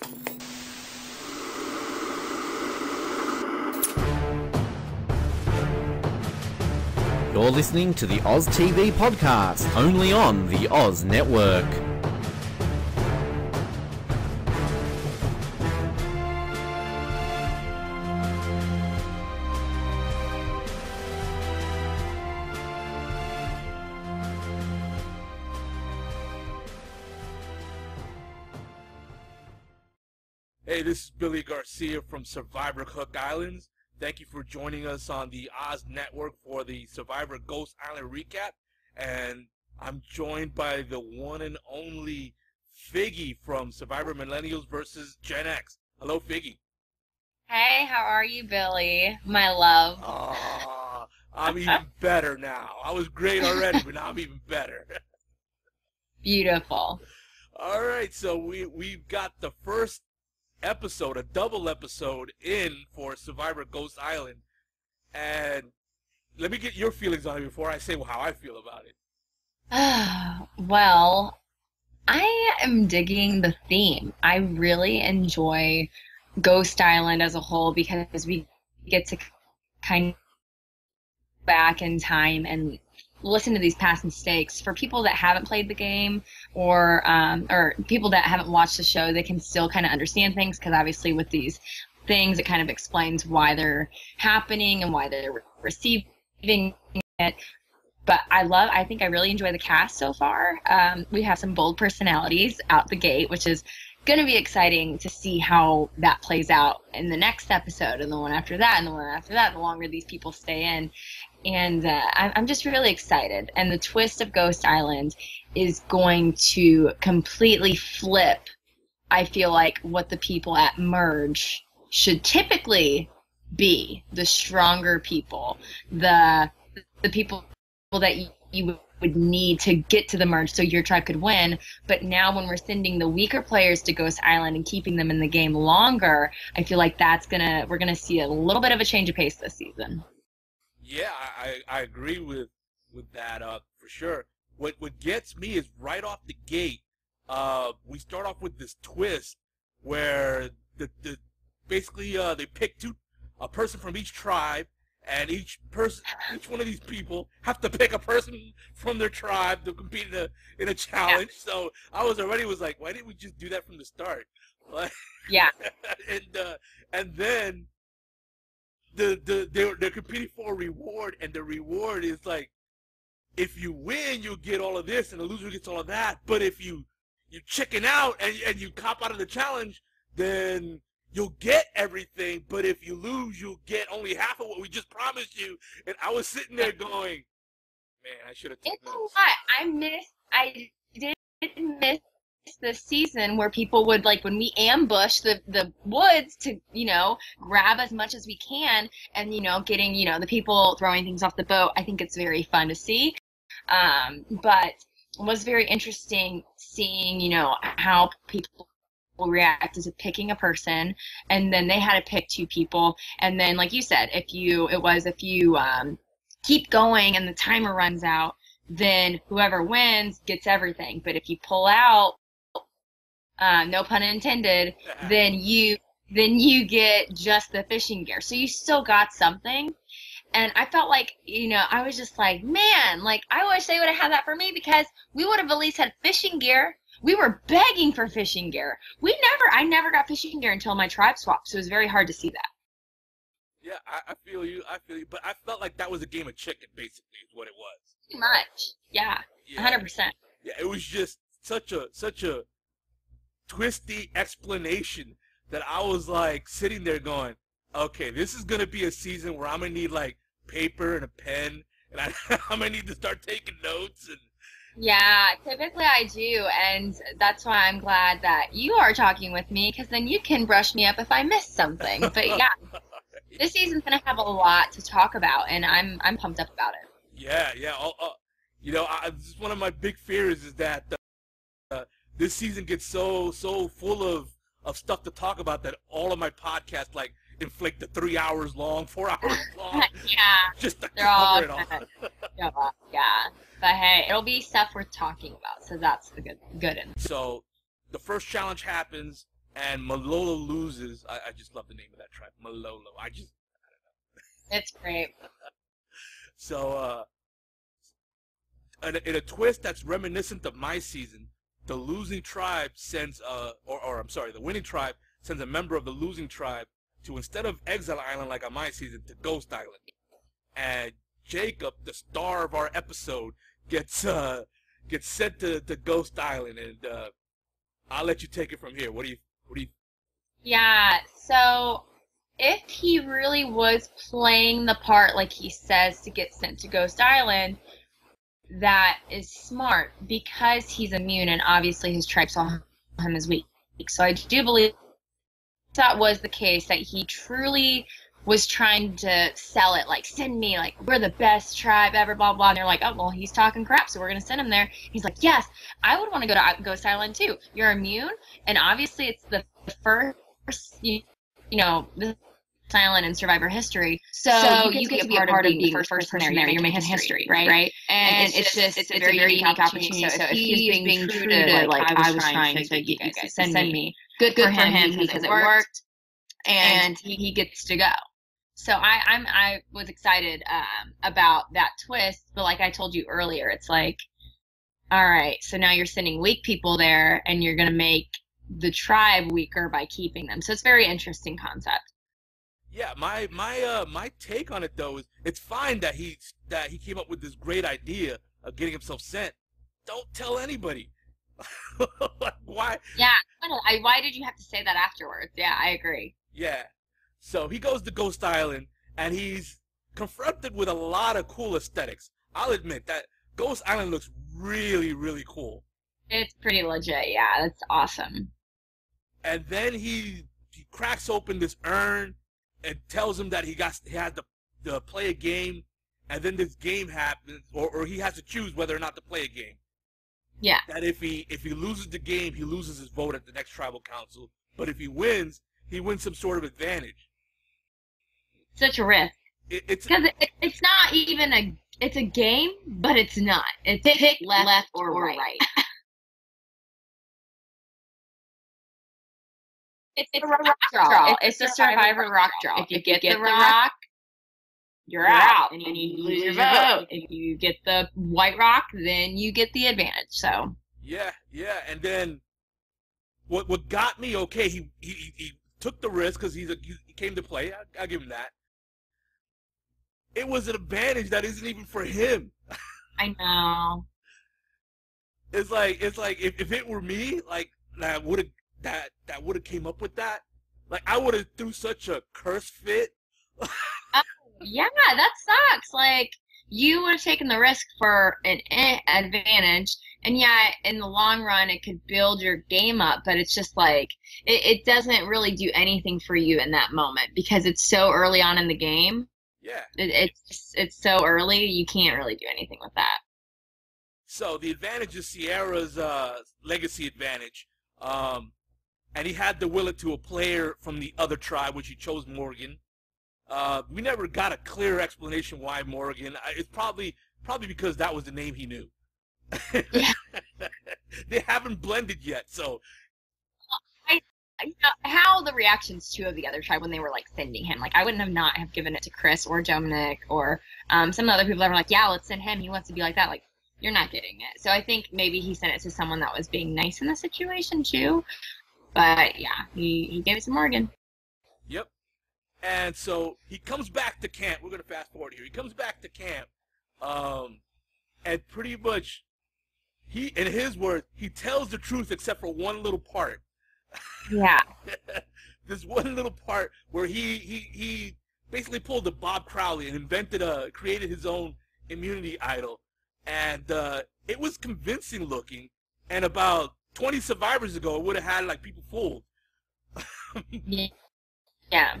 You're listening to the Oz TV podcast, only on the Oz Network. Hey, this is Billy Garcia from Survivor Cook Islands. Thank you for joining us on the Oz Network for the Survivor Ghost Island recap. And I'm joined by the one and only Figgy from Survivor Millennials versus Gen X. Hello, Figgy. Hey, how are you, Billy? My love. Aw, I'm even better now. I was great already, but now I'm even better. Beautiful. All right, so we've got the first episode, a double episode in for Survivor Ghost Island, and let me get your feelings on it before I say how I feel about it. Well, I am digging the theme. I really enjoy Ghost Island as a whole because we get to kind of go back in time and listen to these past mistakes. For people that haven't played the game or people that haven't watched the show, they can still kind of understand things because obviously with these things, it kind of explains why they're happening and why they're receiving it. But I think I really enjoy the cast so far. We have some bold personalities out the gate, which is going to be exciting to see how that plays out in the next episode and the one after that and the one after that, the longer these people stay in. And I'm just really excited. And the twist of Ghost Island is going to completely flip, I feel like, what the people at Merge should typically be. The stronger people, the people that you would need to get to the Merge so your tribe could win. But now when we're sending the weaker players to Ghost Island and keeping them in the game longer, I feel like we're gonna see a little bit of a change of pace this season. Yeah, I agree with that for sure. What gets me is right off the gate, we start off with this twist where basically they pick a person from each tribe, and each one of these people have to pick a person from their tribe to compete in a challenge. Yeah. So I was like, why didn't we just do that from the start? Yeah. And then they're competing for a reward, and the reward is like, if you win, you'll get all of this, and the loser gets all of that. But if you chicken out and you cop out of the challenge, then you'll get everything. But if you lose, you'll get only half of what we just promised you. And I was sitting there going, man, I should have taken this. It's a lot. I didn't miss this season where people would, like, when we ambush the woods to, you know, grab as much as we can, and, you know, getting, you know, the people throwing things off the boat. I think it's very fun to see, but it was very interesting seeing, you know, how people reacted to picking a person, and then they had to pick two people, and then, like you said, if you keep going and the timer runs out, then whoever wins gets everything. But if you pull out, no pun intended, then you get just the fishing gear. So you still got something. And I felt like, you know, I was just like, man, like, I wish they would have had that for me, because we would have at least had fishing gear. We were begging for fishing gear. I never got fishing gear until my tribe swap. So it was very hard to see that. Yeah, I feel you. But I felt like that was a game of chicken, basically, is what it was. Pretty much. Yeah. 100%. Yeah, it was just such a twisty explanation that I was like sitting there going, okay, this is gonna be a season where I'm gonna need like paper and a pen, and I'm gonna need to start taking notes. And yeah, typically I do, and that's why I'm glad that you are talking with me, because then you can brush me up if I miss something. But yeah, this season's gonna have a lot to talk about, and I'm pumped up about it. Yeah. You know, just one of my big fears is that this season gets so full of stuff to talk about that all of my podcasts, like, inflict the 3 hours long, 4 hours long. Yeah. Just to cover it all. Yeah. But hey, it'll be stuff worth talking about, so that's the good in it. So the first challenge happens, and Malolo loses. I just love the name of that tribe, Malolo. I don't know. It's great. So, in a twist that's reminiscent of my season, the losing tribe sends, the winning tribe sends a member of the losing tribe to, instead of Exile Island like on my season, to Ghost Island. And Jacob, the star of our episode, gets sent to Ghost Island, and I'll let you take it from here. What do you? Yeah. So if he really was playing the part like he says to get sent to Ghost Island, that is smart, because he's immune, and obviously his tribe saw him as weak. So I do believe that was the case, that he truly was trying to sell it, like, send me, like, we're the best tribe ever, blah, blah. And they're like, oh, well, he's talking crap, so we're going to send him there. He's like, yes, I would want to go to Ghost Island, too. You're immune, and obviously it's the first, this island in Survivor history, so you get to be a part of being the first person there. You're making history, right? And it's a very unique opportunity, so if he's being true to, like, I was trying to get you guys to send me, good for him, because it worked, and he gets to go. So I was excited about that twist, but like I told you earlier, it's like, all right, so now you're sending weak people there, and you're going to make the tribe weaker by keeping them. So it's a very interesting concept. Yeah, my take on it though is it's fine that he came up with this great idea of getting himself sent. Don't tell anybody. Like, why? Yeah, why did you have to say that afterwards? Yeah, I agree. Yeah. So he goes to Ghost Island, and he's confronted with a lot of cool aesthetics. I'll admit that Ghost Island looks really, really cool. It's pretty legit, yeah. That's awesome. And then he cracks open this urn and tells him that he had to play a game, and then this game happens, or he has to choose whether or not to play a game. Yeah. That if he loses the game, he loses his vote at the next tribal council. But if he wins, he wins some sort of advantage. Such a risk. It's not even it's a game, but it's not. It's pick left or right. It's a rock draw. It's a Survivor rock draw. If you get the rock, you're out, and you lose your vote. If you get the white rock, then you get the advantage. So yeah, and then what got me? Okay, he took the risk because he came to play. I'll give him that. It was an advantage that isn't even for him. I know. It's like if it were me, like that would have came up with that. Like, I would have threw such a curse fit. Yeah, that sucks. Like, you would have taken the risk for an advantage, and yeah, in the long run, it could build your game up, but it's just like, it doesn't really do anything for you in that moment, because it's so early on in the game. Yeah. It's so early, you can't really do anything with that. So, the advantage is Sierra's legacy advantage. And he had to will it to a player from the other tribe, which he chose Morgan. We never got a clear explanation why Morgan. It's probably because that was the name he knew. Yeah. They haven't blended yet, so. How the reactions too of the other tribe when they were like sending him. Like, I wouldn't have not have given it to Chris or Dominic or some other people that were like, yeah, let's send him. He wants to be like that. Like, you're not getting it. So I think maybe he sent it to someone that was being nice in the situation too. But, yeah, he gave it to Morgan. Yep. And so he comes back to camp. We're going to fast forward here. He comes back to camp. And pretty much, in his words, he tells the truth except for one little part. Yeah. This one little part where he basically pulled a Bob Crowley and created his own immunity idol. And it was convincing looking, and about 20 survivors ago, it would have had, like, people fooled. Yeah.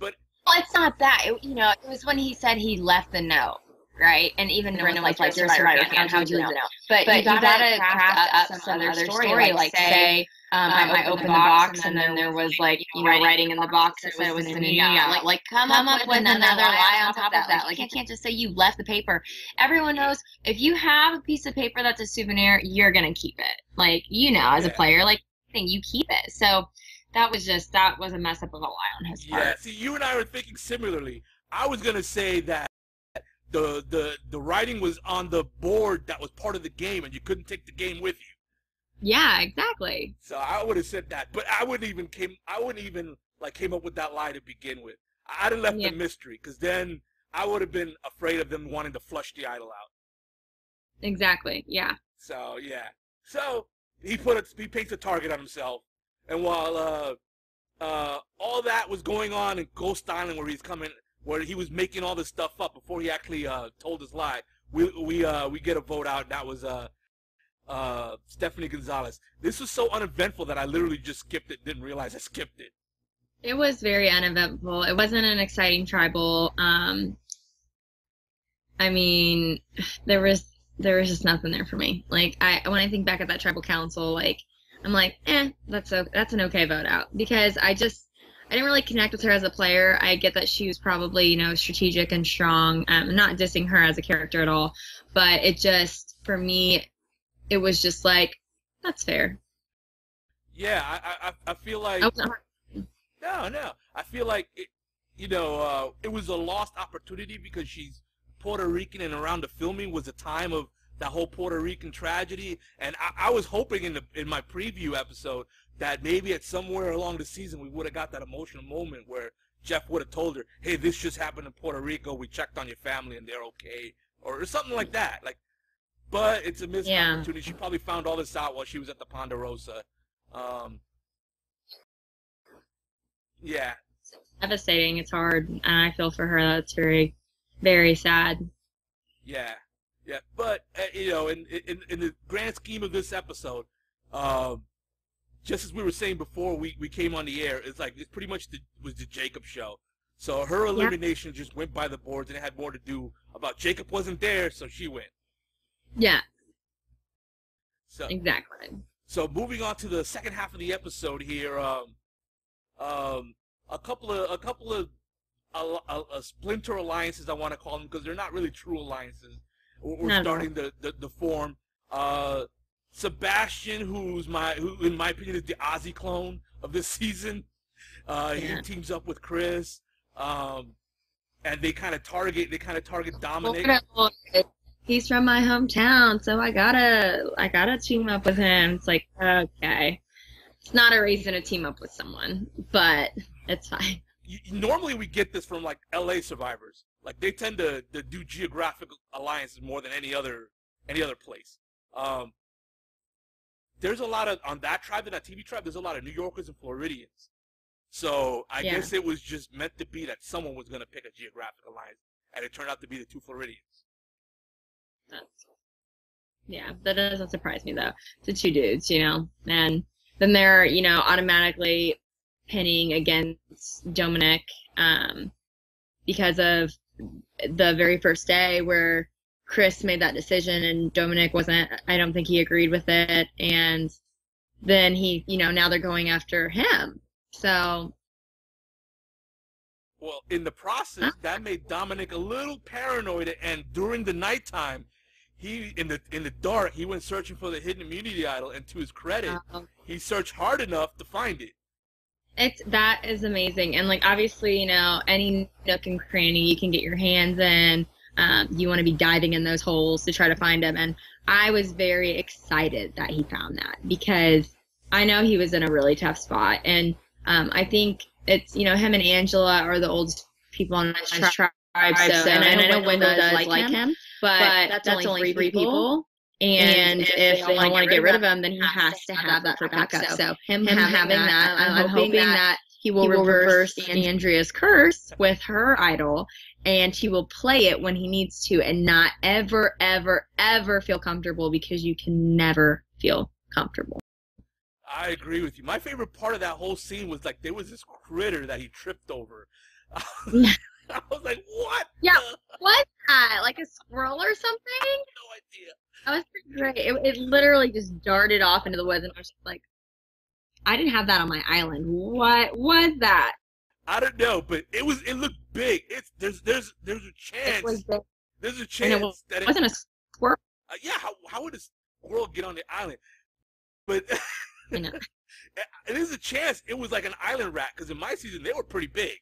But... Well, it's not that. It was when he said he left the note, right? And even the random, like, you're a survivor, and how do you know? But you gotta craft up some other story. Like, say, I opened the box, and then there was, like, writing in the box that said it was in New York. Like, come up with another lie on top of that. Like, you can't just say you left the paper. Everyone knows if you have a piece of paper that's a souvenir, you're gonna keep it. Like, as a player, like, you keep it. So That was a mess up of a lie on his part. Yeah, see, you and I were thinking similarly. I was going to say that the writing was on the board that was part of the game, and you couldn't take the game with you. Yeah, exactly. So I would have said that, but I wouldn't even came up with that lie to begin with. I'd have left the mystery, because then I would have been afraid of them wanting to flush the idol out. Exactly. Yeah. So yeah. So he paints a target on himself, and while all that was going on in Ghost Island, where he was making all this stuff up before he actually told his lie, we get a vote out. And that was Stephanie Gonzalez. This was so uneventful that I literally just skipped it. Didn't realize I skipped it. It was very uneventful. It wasn't an exciting tribal. I mean, there was just nothing there for me. Like, when I think back at that tribal council, like, I'm like, that's an okay vote out, because I didn't really connect with her as a player. I get that she was probably, strategic and strong. Not dissing her as a character at all, but it just, for me, it was just like, that's fair. Yeah, I feel like... No. I feel like, it was a lost opportunity, because she's Puerto Rican, and around the filming was a time of that whole Puerto Rican tragedy. And I was hoping in my preview episode that maybe at somewhere along the season we would have got that emotional moment where Jeff would have told her, hey, this just happened in Puerto Rico. We checked on your family and they're okay, or something like that. Like, but it's a missed opportunity. She probably found all this out while she was at the Ponderosa. Yeah. It's devastating. It's hard. And I feel for her. That's very, very sad. Yeah. Yeah. But, in the grand scheme of this episode, just as we were saying before we came on the air, it's pretty much was the Jacob show. So her elimination just went by the boards, and it had more to do about Jacob wasn't there, so she went. Yeah. So, exactly. So moving on to the second half of the episode here, a couple of splinter alliances, I want to call them, because they're not really true alliances. We're starting the form. Sebastian, who in my opinion is the Aussie clone of this season. He teams up with Chris, and they kind of target Dominic. He's from my hometown, so I gotta team up with him. It's like, okay. It's not a reason to team up with someone, but it's fine. Normally we get this from, L.A. survivors. They tend to do geographic alliances more than any other place. There's a lot of, on that tribe, in that TV tribe, there's a lot of New Yorkers and Floridians. So I guess it was just meant to be that someone was going to pick a geographic alliance, and it turned out to be the two Floridians. That doesn't surprise me, though. The two dudes, and... then they're, automatically pinning against Dominic because of the very first day where Chris made that decision and Dominic wasn't, I don't think he agreed with it. And then he, now they're going after him. So. Well, in the process, that made Dominic a little paranoid. And during the nighttime, he, in the dark, he went searching for the hidden immunity idol, and to his credit, he searched hard enough to find it. That is amazing. And, obviously, any nook and cranny you can get your hands in. You want to be diving in those holes to try to find him. And I was very excited that he found that, because I know he was in a really tough spot. And I think it's, him and Angela are the oldest people on his tribe. So, and I know Wendell does like him. But that's only three people, and if they want to get rid of him, then he has to have that for backup. So him having that, I'm hoping that he will reverse Andrea's curse with her idol, and he will play it when he needs to, and not ever, ever, ever feel comfortable, because you can never feel comfortable. I agree with you. My favorite part of that whole scene was, there was this critter that he tripped over. I was like, what? Yeah, what's that? Like a squirrel or something? I have no idea. That was pretty great. It literally just darted off into the woods, and I was just like, I didn't have that on my island. What was that? I don't know, but it looked big. There's a chance. It was big. There's a chance that it wasn't a squirrel. How would a squirrel get on the island? But and there's a chance it was like an island rat, because in my season they were pretty big.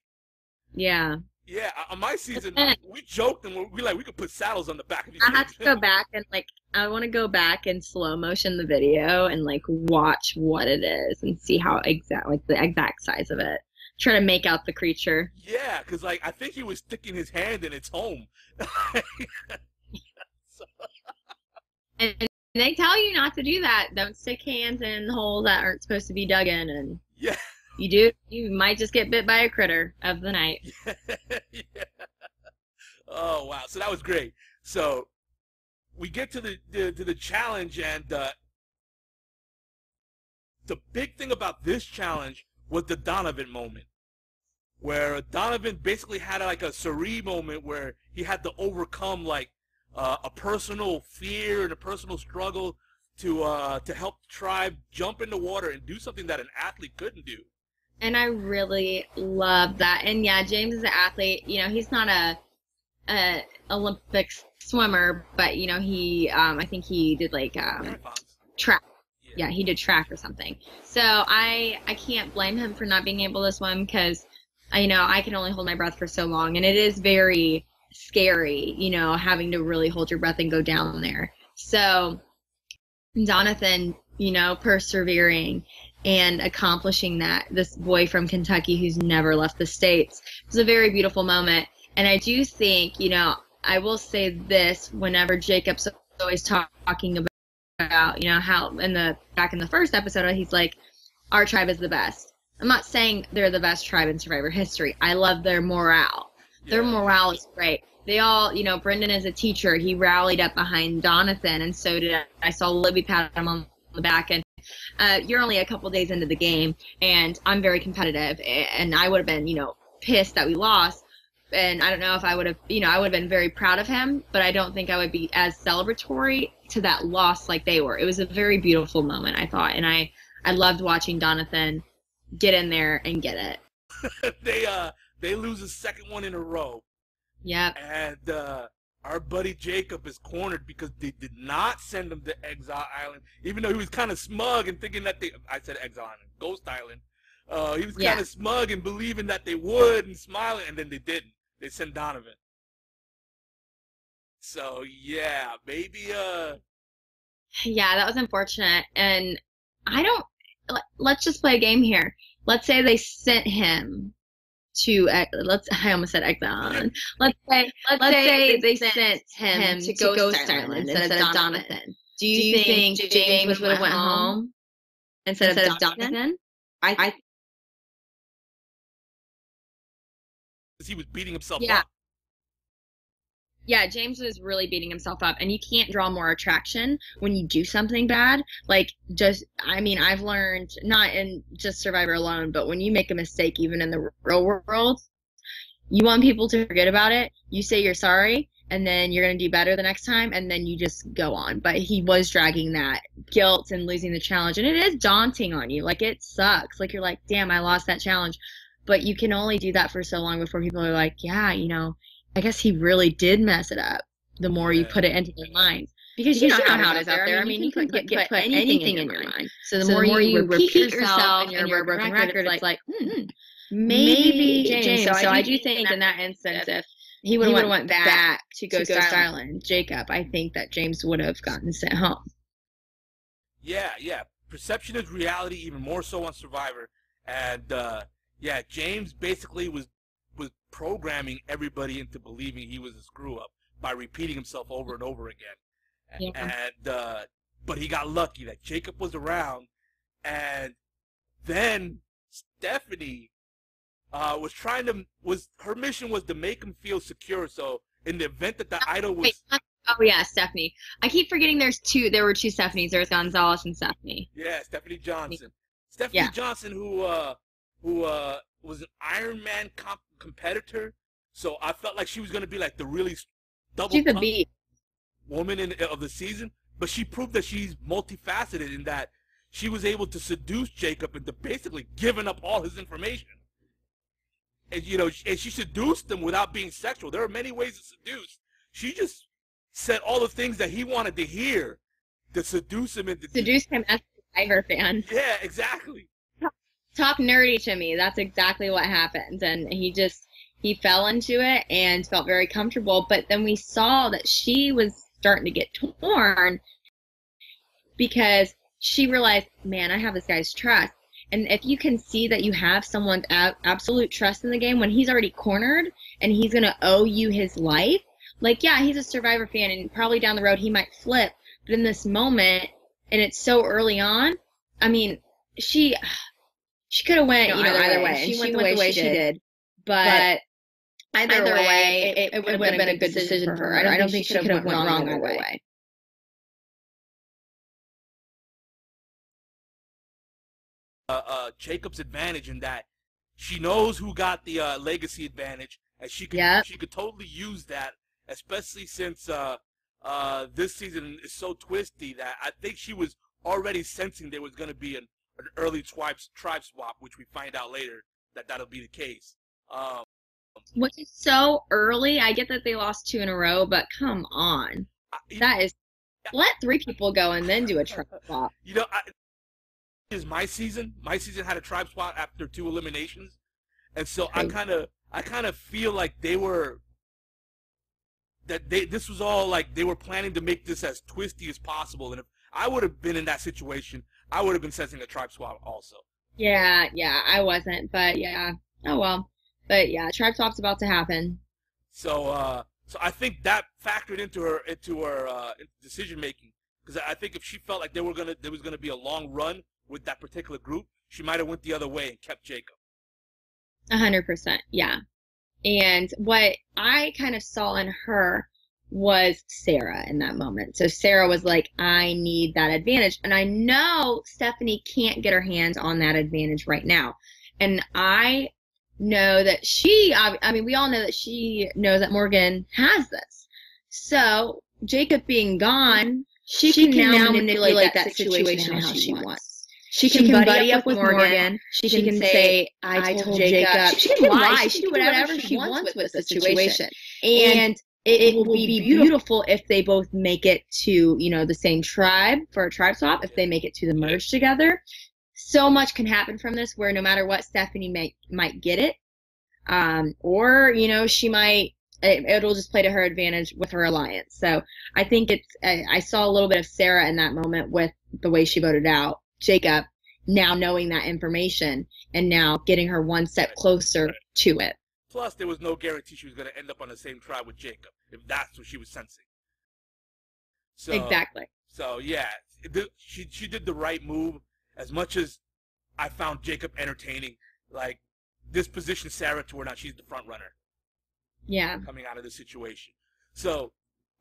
Yeah. Yeah, on my season, we joked and we like, we could put saddles on the back of these. I have to go back and, like, I want to go back and slow motion the video and, like, watch what it is and see how exact, like, the exact size of it. Try to make out the creature. Yeah, because, like, I think he was sticking his hand in its home. And they tell you not to do that. Don't stick hands in holes that aren't supposed to be dug in. And yeah. You do. You might just get bit by a critter of the night. Yeah. Oh wow! So that was great. So we get to the challenge, and the big thing about this challenge was the Donovan moment, where Donovan basically had like a Suri moment where he had to overcome like a personal fear and a personal struggle to help the tribe jump in the water and do something that an athlete couldn't do. And I really love that. And yeah, James is an athlete. You know, he's not a Olympic swimmer, but you know, he I think he did like track. Yeah. Yeah, he did track or something. So I can't blame him for not being able to swim, because you know, I can only hold my breath for so long, and it is very scary, you know, having to really hold your breath and go down there. So Donovan, you know, persevering and accomplishing that, this boy from Kentucky who's never left the States. It was a very beautiful moment. And I do think, you know, I will say this, whenever Jacob's always talking about, you know, how back in the first episode, he's like, our tribe is the best. I'm not saying they're the best tribe in Survivor history. I love their morale. Yeah. Their morale is great. They all, you know, Brendan is a teacher. He rallied up behind Donovan, and so did I saw Libby pat him on the back. And you're only a couple days into the game, and I'm very competitive, and I would have been, you know, pissed that we lost. And I don't know if I would have, you know, I would have been very proud of him, but I don't think I would be as celebratory to that loss like they were. It was a very beautiful moment, I thought, and I loved watching Donovan get in there and get it. They lose the second one in a row. Yeah, and our buddy Jacob is cornered because they did not send him to Exile Island, even though he was kind of smug and thinking that they—I said Exile Island, Ghost Island. He was kind of smug and believing that they would and smiling, and then they didn't. They sent Donovan. So yeah, maybe. Yeah, that was unfortunate, and I don't. Let's just play a game here. Let's say they sent him to let's say they sent him to Ghost Island instead of Donovan. Do you think James would have went home instead of Donovan? I he was beating himself up. Yeah, James was really beating himself up, and you can't draw more attraction when you do something bad. Like, just, I mean, I've learned, not in just Survivor alone, but when you make a mistake, even in the real world, you want people to forget about it, you say you're sorry, and then you're going to do better the next time, and then you just go on. But he was dragging that guilt and losing the challenge, and it is daunting on you. Like, it sucks. Like, you're like, damn, I lost that challenge. But you can only do that for so long before people are like, yeah, you know, I guess he really did mess it up. The more you put it into your mind, because you know how it is out there. I mean, you can put anything in your mind. So the more you repeat yourself and your broken record, it's like maybe James. So I do think in that instance, if he would have went back to Ghost Island, Jacob, I think that James would have gotten sent home. Yeah. Perception is reality, even more so on Survivor, and yeah, James basically was programming everybody into believing he was a screw-up by repeating himself over and over again. Yeah. And but he got lucky that Jacob was around, and then Stephanie her mission was to make him feel secure, so in the event that the idol was... Oh, yeah, Stephanie. I keep forgetting there were two Stephanies. There was Gonzalez and Stephanie. Yeah, Stephanie Johnson. Stephanie Johnson, who was an Ironman competitor, so I felt like she was going to be like the really woman of the season, but she proved that she's multifaceted in that she was able to seduce Jacob into basically giving up all his information. And, you know, and she seduced him without being sexual. There are many ways to seduce. She just said all the things that he wanted to hear to seduce him into... Seduce him as a Survivor fan. Yeah, exactly. talk nerdy to me. That's exactly what happened. And he fell into it and felt very comfortable. But then we saw that she was starting to get torn because she realized, man, I have this guy's trust. And if you can see that you have someone's absolute trust in the game when he's already cornered and he's going to owe you his life, like, yeah, he's a Survivor fan and probably down the road he might flip. But in this moment, and it's so early on, I mean, she could have went, you know, either way. She went the way she did. But either way, it would have been a good decision for her. I don't think she could have went wrong either way. Jacob's advantage in that she knows who got the legacy advantage, and she could totally use that, especially since this season is so twisty that I think she was already sensing there was going to be an early tribe swap, which we find out later that'll be the case. Which is so early. I get that they lost 2 in a row, but come on, let 3 people go and then do a tribe swap. You know. Is my season. My season had a tribe swap after 2 eliminations, and so I kind of feel like this was all like they were planning to make this as twisty as possible. And if I would have been in that situation, I would have been sensing a tribe swap also. Yeah, I wasn't, but yeah, oh well, but yeah, tribe swap's about to happen. So, so I think that factored into her decision making, because I think if she felt like there was gonna be a long run with that particular group, she might have went the other way and kept Jacob. 100%, yeah. And what I kind of saw in her was Sarah in that moment. So Sarah was like, I need that advantage. And I know Stephanie can't get her hands on that advantage right now. And I know that we all know that she knows that Morgan has this. So Jacob being gone, she can now manipulate that situation how she wants. She can buddy up with Morgan. She can say, I told Jacob. She can lie. She can do whatever she wants with the situation. And it will be beautiful if they both make it to, you know, the same tribe for a tribe swap, if they make it to the merge together. So much can happen from this where no matter what, Stephanie might get it. Or, you know, she might, it'll just play to her advantage with her alliance. So I think I saw a little bit of Sarah in that moment with the way she voted out Jacob, now knowing that information and now getting her one step closer to it. Plus, there was no guarantee she was going to end up on the same tribe with Jacob, if that's what she was sensing. So, exactly. So, yeah, she did the right move. As much as I found Jacob entertaining, like, this position Sarah to her now, she's the front runner. Yeah. Coming out of this situation. So,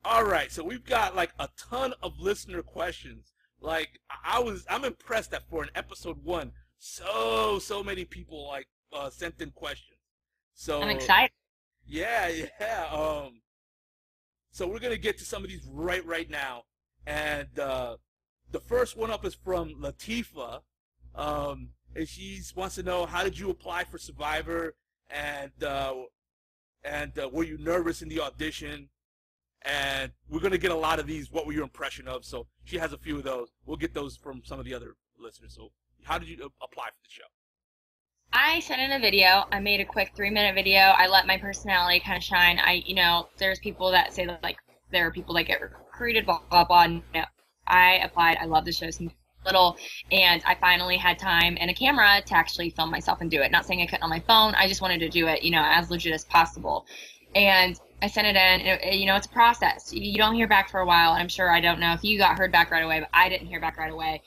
all right, so we've got, like, a ton of listener questions. Like, I'm impressed that for an episode 1, so many people, like, sent in questions. So I'm excited. Yeah. So we're going to get to some of these right now. And the first one up is from Latifa. And she wants to know, how did you apply for Survivor? And were you nervous in the audition? And we're going to get a lot of these, what were your impression of? So she has a few of those. We'll get those from some of the other listeners. So how did you apply for the show? I sent in a video. I made a quick 3-minute video. I let my personality kind of shine. There's people that say that, like, there are people that get recruited, blah, blah, blah. No, I applied. I love the show since little. And I finally had time and a camera to actually film myself and do it. Not saying I couldn't on my phone. I just wanted to do it, you know, as legit as possible. And I sent it in, and it's a process. You don't hear back for a while, and I'm sure, I don't know if you got heard back right away, but I didn't hear back right away.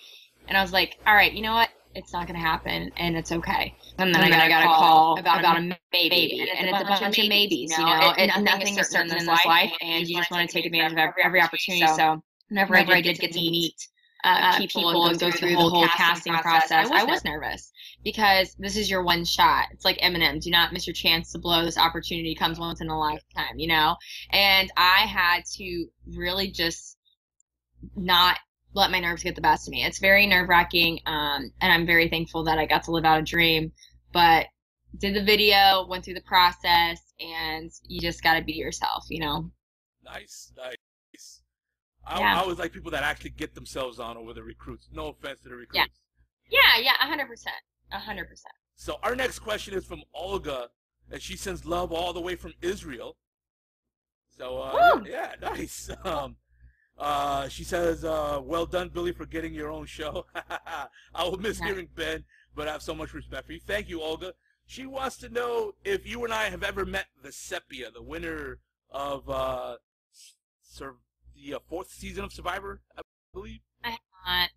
And I was like, all right, you know what? It's not going to happen, and it's okay. And then I got a call about a maybe, and it's a bunch of maybes, nothing is certain in this life, and you just want to take advantage of every opportunity. So whenever I did get to meet people and go through the whole casting process, I was nervous. Because this is your one shot. It's like Eminem. Do not miss your chance to blow. This opportunity comes once in a lifetime, you know? And I had to really just not let my nerves get the best of me. It's very nerve-wracking, and I'm very thankful that I got to live out a dream. But did the video, went through the process, and you just got to be yourself, you know? Nice. I always like people that actually get themselves on over the recruits. No offense to the recruits. Yeah, 100%. 100%. So our next question is from Olga, and she sends love all the way from Israel. So, yeah, nice. She says, well done, Billy, for getting your own show. I will miss hearing Ben, but I have so much respect for you. Thank you, Olga. She wants to know if you and I have ever met the Sepia, the winner of the fourth season of Survivor, I believe. I have not.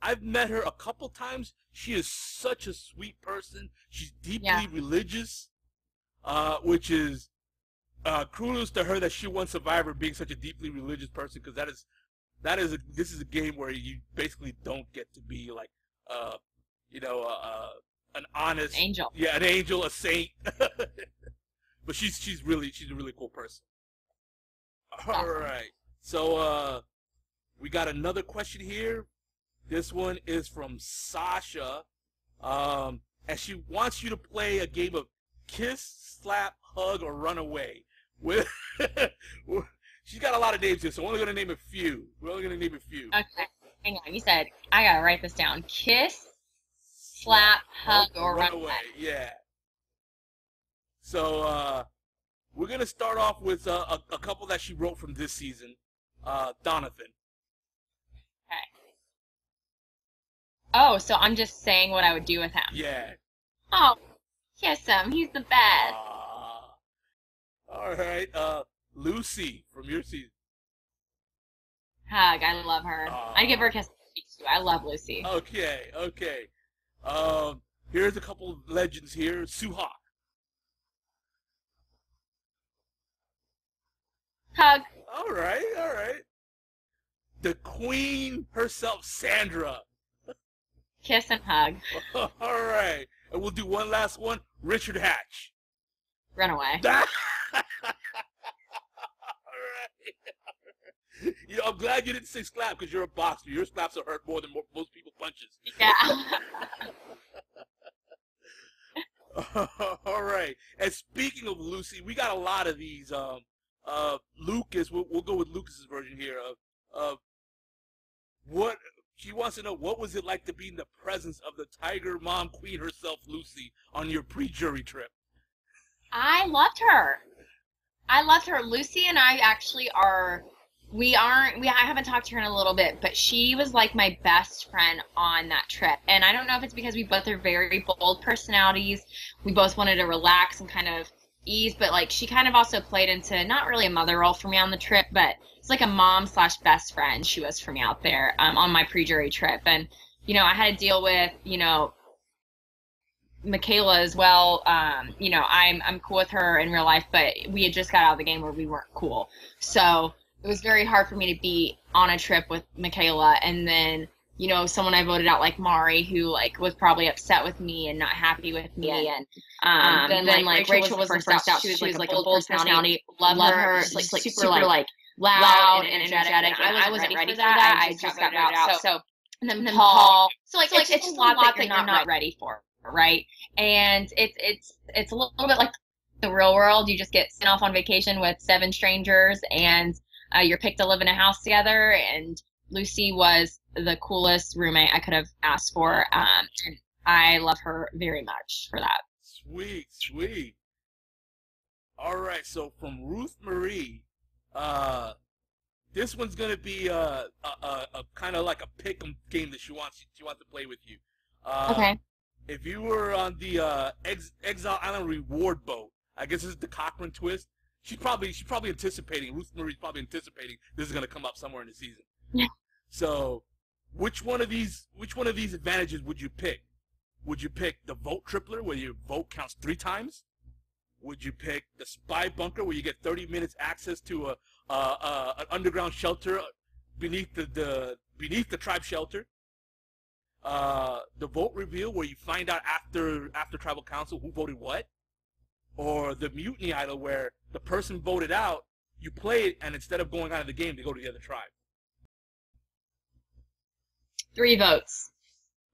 I've met her a couple times. She is such a sweet person. She's deeply religious, which is kudos to her that she won Survivor being such a deeply religious person, because this is a game where you basically don't get to be like, an honest angel. Yeah, an angel, a saint. But she's a really cool person. All right, so we got another question here. This one is from Sasha, and she wants you to play a game of kiss, slap, hug, or run away. She's got a lot of names here, so we're only going to name a few. Okay, hang on. You said, I got to write this down. Kiss, slap, hug, or run away. Yeah. So we're going to start off with a couple that she wrote from this season, Donovan. Oh, so I'm just saying what I would do with him. Yeah. Oh, kiss him. He's the best. All right. Lucy from your season. Hug. I love her. I give her a kiss. I love Lucy. Okay. Okay. Here's a couple of legends here. Sue Hawk. Hug. All right. All right. The queen herself, Sandra. Kiss and hug. All right. And we'll do one last one. Richard Hatch. Run away. All right. You know, I'm glad you didn't say slap because you're a boxer. Your slaps will hurt more than most people punches. Yeah. All right. And speaking of Lucy, we got a lot of these. Lucas, we'll go with Lucas's version here of what... She wants to know, what was it like to be in the presence of the Tiger Mom Queen herself, Lucy, on your pre-jury trip? I loved her. Lucy and I actually are, I haven't talked to her in a little bit, but she was like my best friend on that trip. And I don't know if it's because we both are very bold personalities. We both wanted to relax and kind of ease, but like she kind of also played into not really a mother role for me on the trip, but... like a mom / best friend she was for me out there on my pre-jury trip. And, you know, I had to deal with, you know, Michaela as well. You know, I'm cool with her in real life, but we had just got out of the game where we weren't cool. So it was very hard for me to be on a trip with Michaela. And then, you know, someone I voted out like Mari, who like was probably upset with me and not happy with me. Yeah. And then Rachel was the first out. She was like a bold personality. Love her. Super loud and energetic, and I wasn't ready for that. I just got out. So, and then Paul. So it's just a lot that you're not ready for, right? And it's a little bit like the real world. You just get sent off on vacation with 7 strangers, and you're picked to live in a house together. And Lucy was the coolest roommate I could have asked for. And I love her very much for that. Sweet. All right. So from Ruth Marie. This one's gonna be a kind of like a pick 'em game that she wants to play with you. Okay. If you were on the Exile Island reward boat, I guess this is the Cochrane twist. She's probably anticipating. Ruth Marie's probably anticipating this is gonna come up somewhere in the season. Yeah. So, which one of these advantages would you pick? Would you pick the vote tripler, where your vote counts 3 times? Would you pick the spy bunker, where you get 30 minutes access to an underground shelter beneath the tribe shelter? The vote reveal, where you find out after tribal council who voted what? Or the mutiny idol, where the person voted out, you play it, and instead of going out of the game, they go to the other tribe. 3 votes.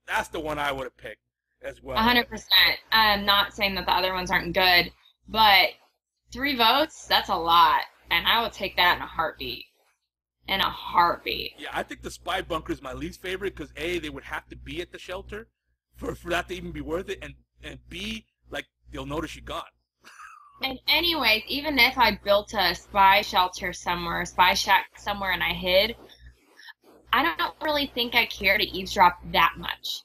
That's the one I would have picked as well. 100%. I'm not saying that the other ones aren't good. But 3 votes, that's a lot. And I will take that in a heartbeat. Yeah, I think the spy bunker is my least favorite because, A, they would have to be at the shelter. for that to even be worth it, and B, like, they'll notice she gone. And anyways, even if I built a spy shelter somewhere, a spy shack somewhere, and I hid, I don't really think I care to eavesdrop that much.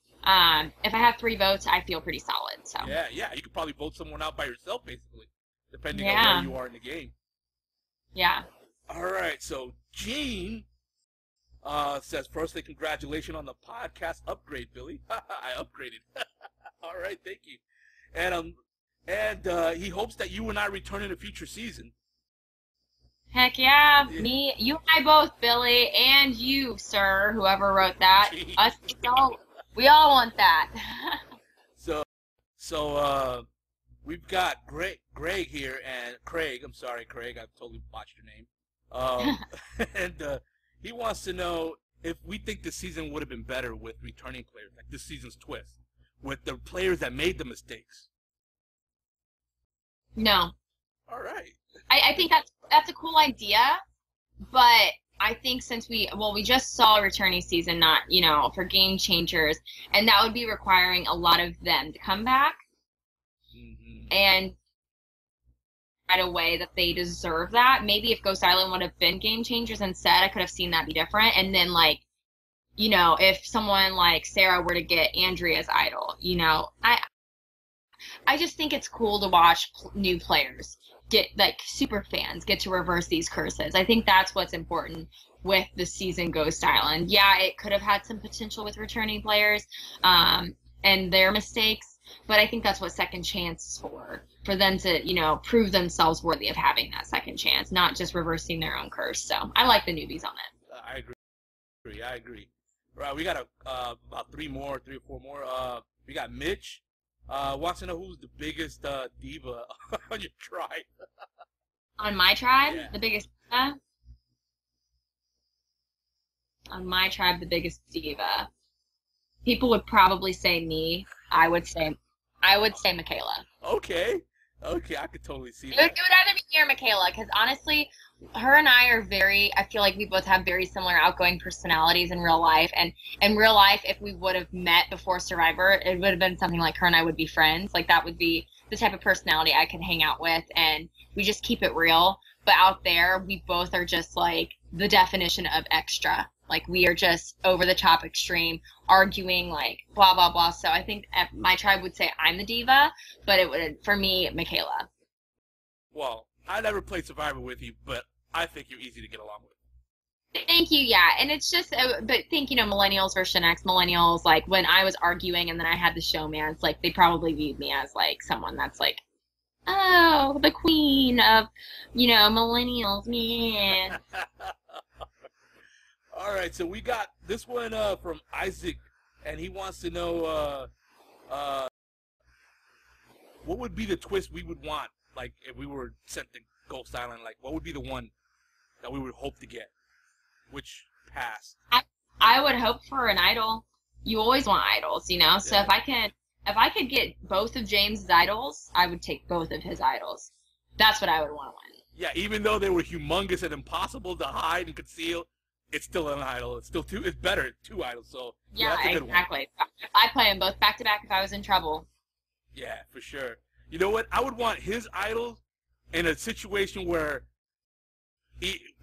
If I have 3 votes, I feel pretty solid. So yeah, you could probably vote someone out by yourself, basically, depending on where you are in the game. Yeah. All right, so Gene says, firstly, congratulations on the podcast upgrade, Billy. I upgraded. All right, thank you. And he hopes that you and I return in a future season. Heck yeah. Me, you and I both, Billy, and you, sir, whoever wrote that. Jeez. Us, we all want that. So we've got Greg here, and Craig, I'm sorry, Craig, I've totally botched your name. And he wants to know if we think this season would have been better with returning players, like this season's twist, with the players that made the mistakes. No. All right. I think that's a cool idea, but I think since we just saw returning season, not, you know, for game changers, and that would be requiring a lot of them to come back and right away that they deserve that. Maybe if Ghost Island would have been game changers instead, I could have seen that be different. And then, like, you know, if someone like Sarah were to get Andrea's idol, you know, I just think it's cool to watch new players get, like, super fans get to reverse these curses. I think that's what's important with the season Ghost Island. Yeah, it could have had some potential with returning players and their mistakes, but I think that's what second chance is for them to, you know, prove themselves worthy of having that second chance, not just reversing their own curse. So I like the newbies on it. I agree. All right, we got about three or four more. We got Mitch. Wants to know who's the biggest diva on your tribe. On my tribe? Yeah. The biggest diva? On my tribe, the biggest diva. People would probably say me. I would say Michaela. Okay, I could totally see that. It would either be me or Michaela, because honestly, her and I are I feel like we both have very similar outgoing personalities in real life. And in real life, if we would have met before Survivor, it would have been something like her and I would be friends. Like, that would be the type of personality I could hang out with, and we just keep it real. But out there, we both are just, like, the definition of extra. Like, we are just over-the-top extreme, arguing, like, blah, blah, blah. So I think my tribe would say I'm the diva, but it would, for me, Michaela. Well, I never played Survivor with you, but I think you're easy to get along with. Thank you, yeah. And it's just, but think, you know, Millennials versus Gen X. Millennials, like, when I was arguing and then I had the showman, it's like, they probably viewed me as, like, someone that's, like, oh, the queen of, you know, Millennials, man. All right, so we got this one from Isaac, and he wants to know what would be the twist we would want, like, if we were sent to Ghost Island, like, what would be the one that we would hope to get? Which passed? I would hope for an idol. You always want idols, you know? Yeah. So if I could get both of James's idols, I would take both of his idols. That's what I would want to win. Yeah, even though they were humongous and impossible to hide and conceal, it's still an idol. It's still two. It's better. Two idols. So yeah, that's a good exactly. One. I play them both back to back if I was in trouble. Yeah, for sure. You know what? I would want his idol in a situation where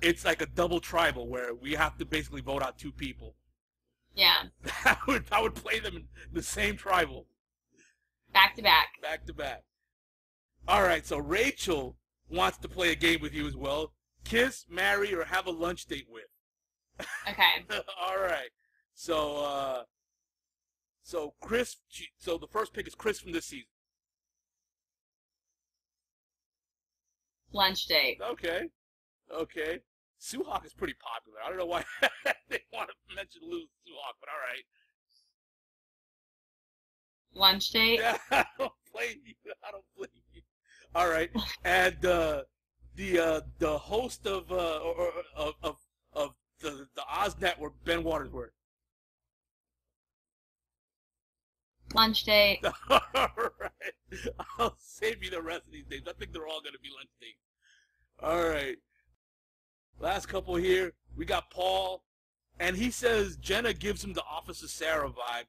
it's like a double tribal, where we have to basically vote out two people. Yeah. I would play them in the same tribal. Back to back. Back to back. All right. So Rachel wants to play a game with you as well. Kiss, marry, or have a lunch date with. Okay. All right. So, Chris. So the first pick is Chris from this season. Lunch date. Okay. Sue Hawk is pretty popular. I don't know why they want to mention Sue Hawk, but all right. Lunch date. Yeah, I don't blame you. All right. And the host of the Oz Network, Ben Watersworth. Lunch date. All right. I'll save you the rest of these days. I think they're all going to be lunch dates. All right. Last couple here. We got Paul. And he says Jenna gives him the Officer Sarah vibe.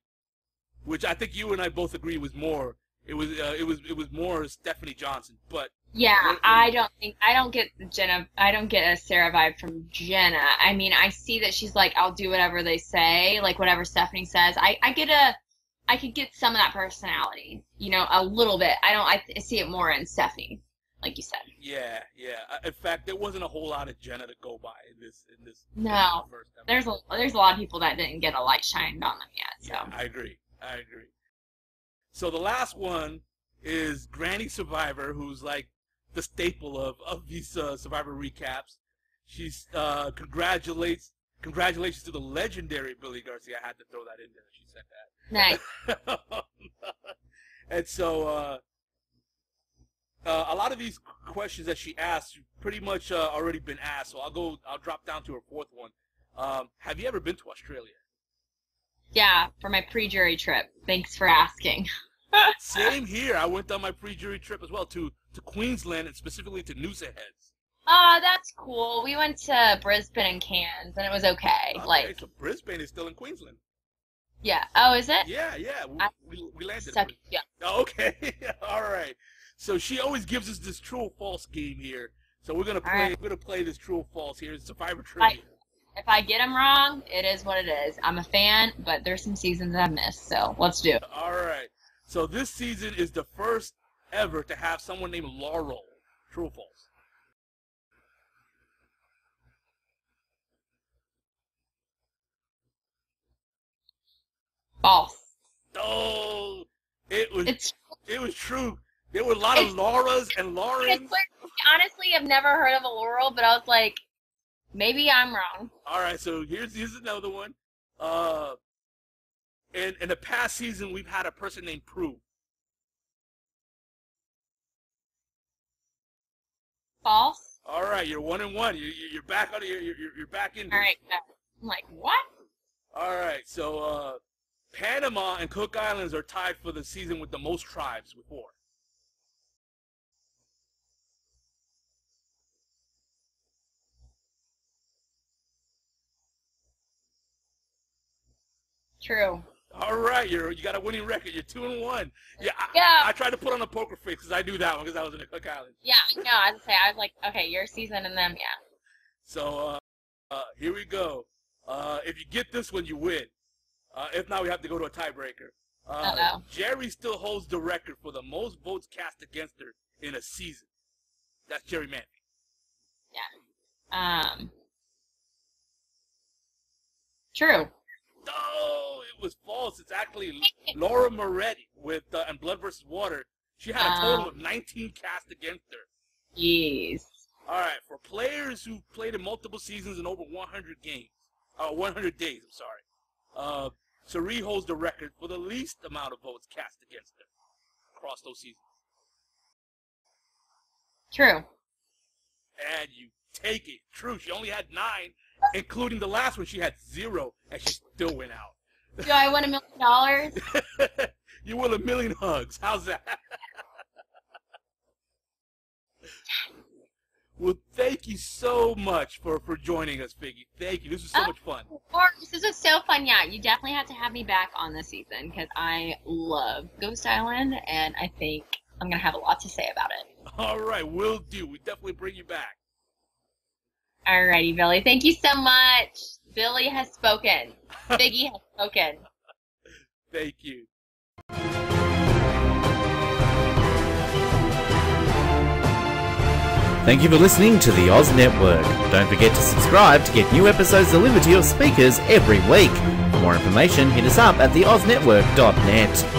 which I think you and I both agree was more. It was more Stephanie Johnson, but yeah, I don't get a Sarah vibe from Jenna. I mean, I see that she's like, I'll do whatever they say, like whatever Stephanie says. I could get some of that personality, you know, a little bit. I see it more in Stephanie, like you said. Yeah, yeah. In fact, there wasn't a whole lot of Jenna to go by in this. No, there's a lot of people that didn't get a light shined on them yet. So yeah, I agree. So the last one is Granny Survivor, who's like the staple of these Survivor recaps. She's congratulations to the legendary Billy Garcia. I had to throw that in there. She said that. Nice. And so a lot of these questions that she asked pretty much already been asked. So I'll drop down to her fourth one. Have you ever been to Australia? Yeah, for my pre-jury trip. Thanks for asking. Same here. I went on my pre-jury trip as well to Queensland and specifically to Noosa Heads. Oh, that's cool. We went to Brisbane and Cairns, and it was okay. Okay, like, so Brisbane is still in Queensland. Yeah. Oh, is it? Yeah, yeah. We landed. Yeah. Oh, okay. All right. So she always gives us this true or false game here. So we're gonna play. Right. We're gonna play this true or false here. It's Survivor trivia. If I get them wrong, it is what it is. I'm a fan, but there's some seasons I've missed, so let's do it. All right. So this season is the first ever to have someone named Laurel. True or false? False. Oh, it was true. There were a lot of Lauras and Laurens. Honestly, I've never heard of a Laurel, but I was like, maybe I'm wrong. All right, so here's another one. In the past season, we've had a person named Prue. False. All right, you're 1-1. You're back on. You're back in. All right, I'm like, what? All right, so Panama and Cook Islands are tied for the season with the most tribes, with 4. True. All right, you got a winning record. You're 2-1. Yeah. I tried to put on a poker face because I knew that one because I was in the Cook Islands. Yeah, no, I was gonna say, I was like, okay, your season and them, yeah. So here we go. If you get this one, you win. If not, we have to go to a tiebreaker. Jerry still holds the record for the most votes cast against her in a season. That's gerrymandering. Yeah. True. No, it was false. It's actually Laura Moretti with and Blood vs. Water. She had a total of 19 cast against her. Jeez. All right, for players who played in multiple seasons and over 100 days. I'm sorry. Sari holds the record for the least amount of votes cast against her across those seasons. True. And you take it. True. She only had 9. Including the last one, she had 0, and she still went out. Do I win $1 million? You will a million hugs. How's that? Well, thank you so much for joining us, Figgy. Thank you. This was so much fun. Of course. This was so fun. Yeah, you definitely have to have me back on this season because I love Ghost Island, and I think I'm going to have a lot to say about it. All right. Will do. We definitely bring you back. Alrighty, Billy. Thank you so much. Billy has spoken. Figgy has spoken. Thank you. Thank you for listening to the Oz Network. Don't forget to subscribe to get new episodes delivered to your speakers every week. For more information, hit us up at theoznetwork.net.